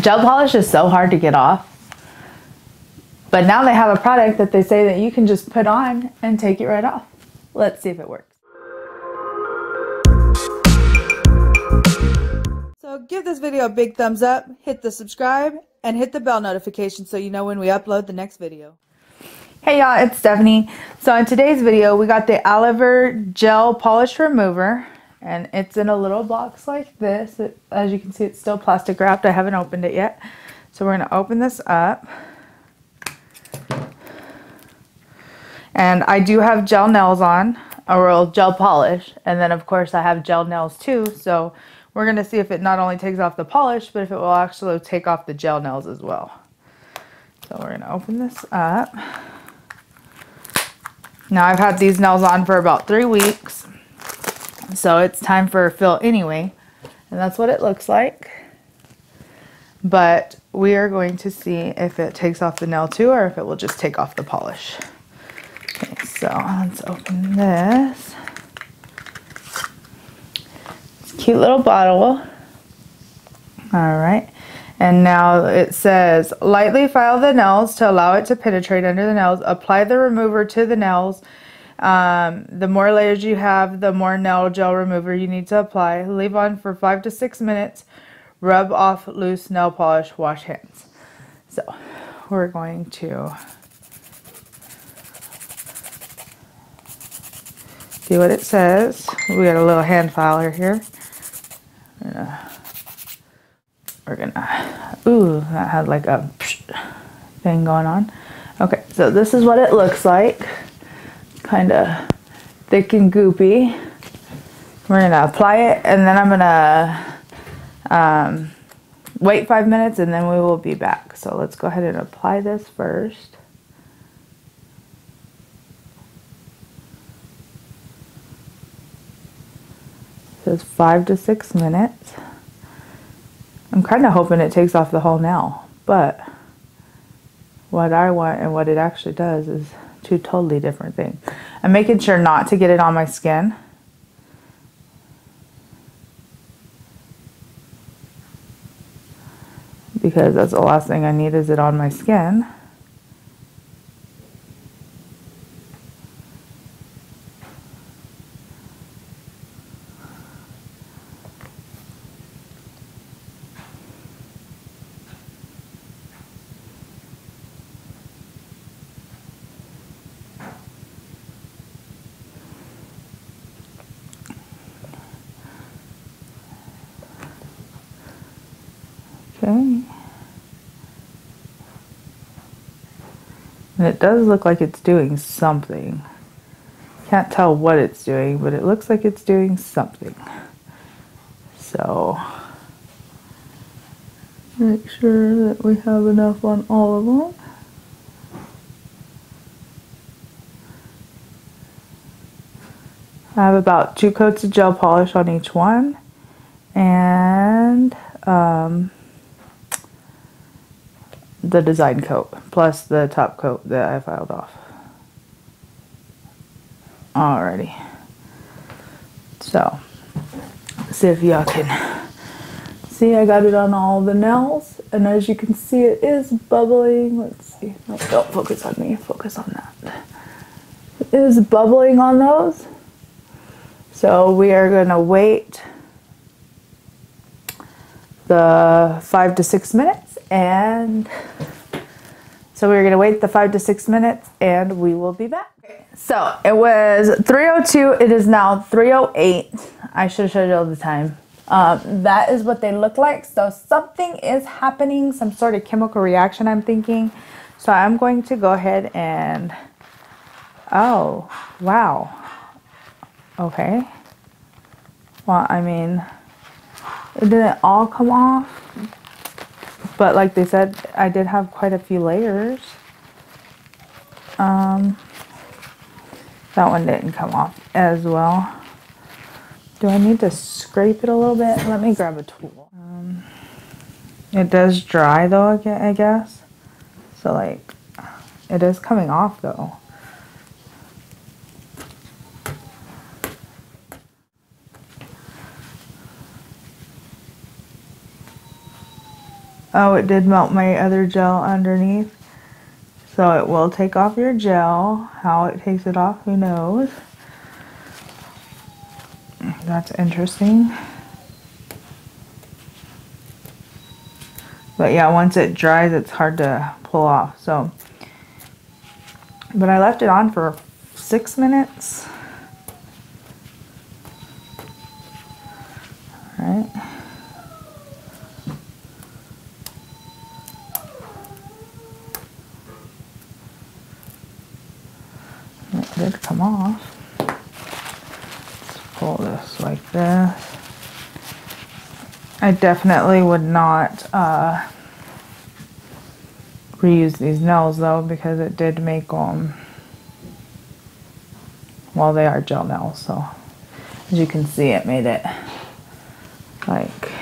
Gel polish is so hard to get off. But now they have a product that they say that you can just put on and take it right off. Let's see if it works. So give this video a big thumbs up, hit the subscribe, and hit the bell notification so you know when we upload the next video. Hey y'all, it's Stephanie. So in today's video, we got the Aliver Gel Polish Remover. And it's in a little box like this. As you can see, it's still plastic wrapped. I haven't opened it yet. So we're going to open this up. And I do have gel nails on, or gel polish. And then, of course, I have gel nails too. So we're going to see if it not only takes off the polish, but if it will actually take off the gel nails as well. So we're going to open this up. Now, I've had these nails on for about 3 weeks. So it's time for a fill anyway, and that's what it looks like. But we are going to see if it takes off the nail too, or if it will just take off the polish. Okay, so let's open this. It's a cute little bottle. Alright, and now it says, lightly file the nails to allow it to penetrate under the nails. Apply the remover to the nails. The more layers you have, the more nail gel remover you need to apply. Leave on for 5 to 6 minutes. Rub off loose nail polish. Wash hands. So we're going to see what it says. We got a little hand filer here. We're gonna ooh, that had like a thing going on. Okay, so this is what it looks like. Kind of thick and goopy. We're going to apply it, and then I'm going to wait 5 minutes, and then we will be back. So let's go ahead and apply this first. It says 5 to 6 minutes. I'm kind of hoping it takes off the whole nail, but what I want and what it actually does is two totally different things. I'm making sure not to get it on my skin. Because that's the last thing I need, is it on my skin. Okay. And it does look like it's doing something. Can't tell what it's doing, but it looks like it's doing something. So make sure that we have enough on all of them. I have about 2 coats of gel polish on each one, and the design coat plus the top coat that I filed off. Alrighty. So, see if y'all can see. I got it on all the nails, and as you can see, it is bubbling. Let's see. No, don't focus on me. Focus on that. It is bubbling on those. So we are gonna wait the 5 to 6 minutes, and so we're gonna wait the 5 to 6 minutes, and we will be back. So it was 3:02. It is now 3:08. I should have showed you all the time. That is what they look like. So something is happening, some sort of chemical reaction, I'm thinking. So I'm going to go ahead and oh wow, okay, well, I mean, it didn't all come off, but like they said, I did have quite a few layers. That one didn't come off as well. Do I need to scrape it a little bit? Let me grab a tool. It does dry though, I guess. So like, it is coming off though. Oh, it did melt my other gel underneath. So it will take off your gel. How it takes it off, who knows? That's interesting. But yeah, once it dries, it's hard to pull off. So, but I left it on for 6 minutes. All right. It did come off. Let's pull this like this. I definitely would not reuse these nails though, because it did make them, well, they are gel nails, so as you can see, it made it like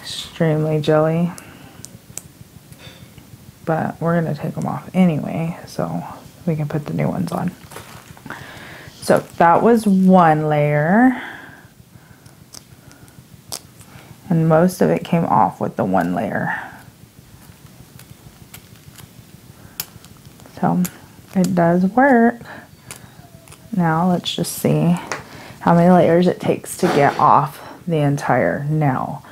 extremely jelly, but we're gonna take them off anyway so we can put the new ones on. So that was one layer. And most of it came off with the one layer. So it does work. Now let's just see how many layers it takes to get off the entire nail.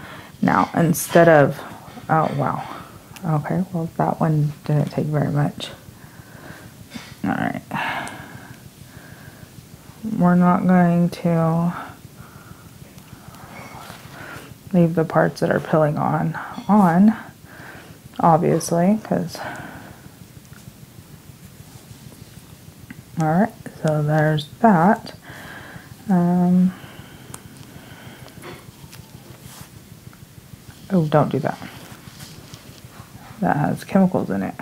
Now instead of, oh wow. Okay, well that one didn't take very much. All right. We're not going to leave the parts that are peeling on, obviously, because, all right, so there's that. Oh, don't do that. That has chemicals in it.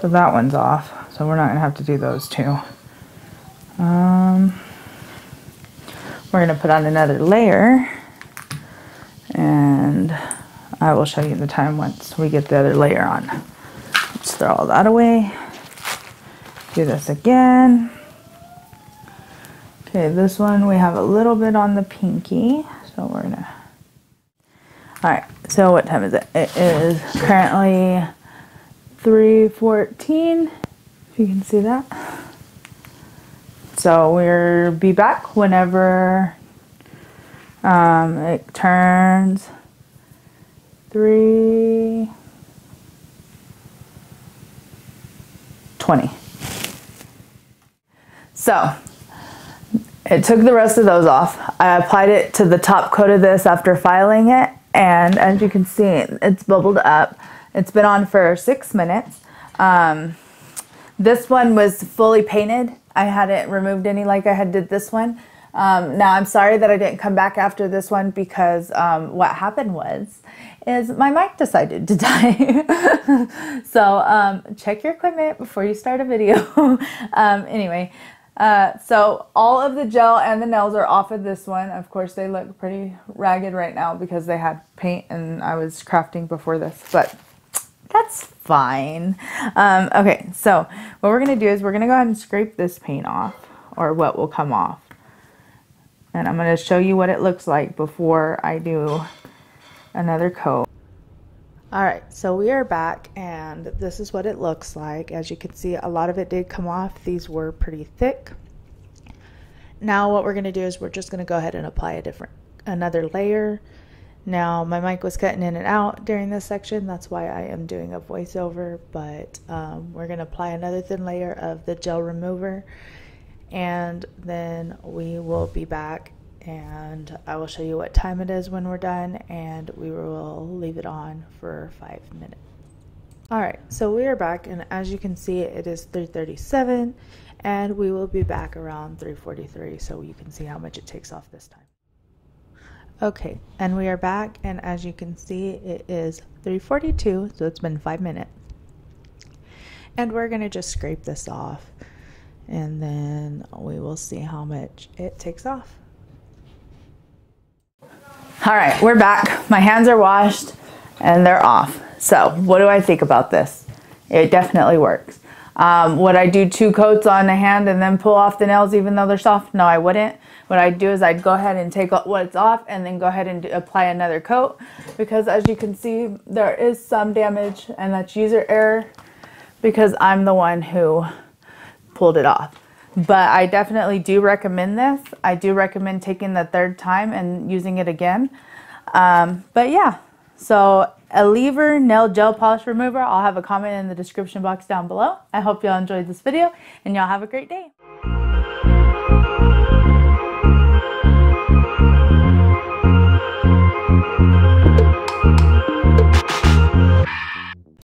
So that one's off, so we're not gonna have to do those two. We're gonna put on another layer, and I will show you the time once we get the other layer on. Let's throw all that away. Do this again. Okay, this one we have a little bit on the pinky, so we're gonna. All right, so what time is it? It is currently 3:14, if you can see that. So we'll be back whenever it turns 3:20. So it took the rest of those off. I applied it to the top coat of this after filing it, and as you can see, it's bubbled up. It's been on for 6 minutes. This one was fully painted. I hadn't removed any like I had did this one. Now I'm sorry that I didn't come back after this one, because what happened is my mic decided to die. So check your equipment before you start a video. Anyway, so all of the gel and the nails are off of this one. Of course, they look pretty ragged right now because they had paint and I was crafting before this, but that's fine. Okay, so what we're gonna do is we're gonna go ahead and scrape this paint off, or what will come off. And I'm gonna show you what it looks like before I do another coat. All right, so we are back, and this is what it looks like. As you can see, a lot of it did come off. These were pretty thick. Now what we're gonna do is we're just gonna go ahead and apply another layer. Now, my mic was cutting in and out during this section. That's why I am doing a voiceover, but we're going to apply another thin layer of the gel remover, and then we will be back, and I will show you what time it is when we're done, and we will leave it on for 5 minutes. All right, so we are back, and as you can see, it is 3:37, and we will be back around 3:43, so you can see how much it takes off this time. Okay, and we are back, and as you can see, it is 3:42, so it's been 5 minutes. And we're gonna just scrape this off, and then we will see how much it takes off. All right, we're back. My hands are washed, and they're off. So what do I think about this? It definitely works. Would I do 2 coats on the hand and then pull off the nails even though they're soft? No, I wouldn't. What I'd do is I'd go ahead and take what's off and then go ahead and apply another coat, because as you can see, there is some damage, and that's user error because I'm the one who pulled it off. But I definitely do recommend this. I do recommend taking the 3rd time and using it again. But yeah, so Aliver Nail Gel Polish Remover. I'll have a comment in the description box down below. I hope y'all enjoyed this video, and y'all have a great day.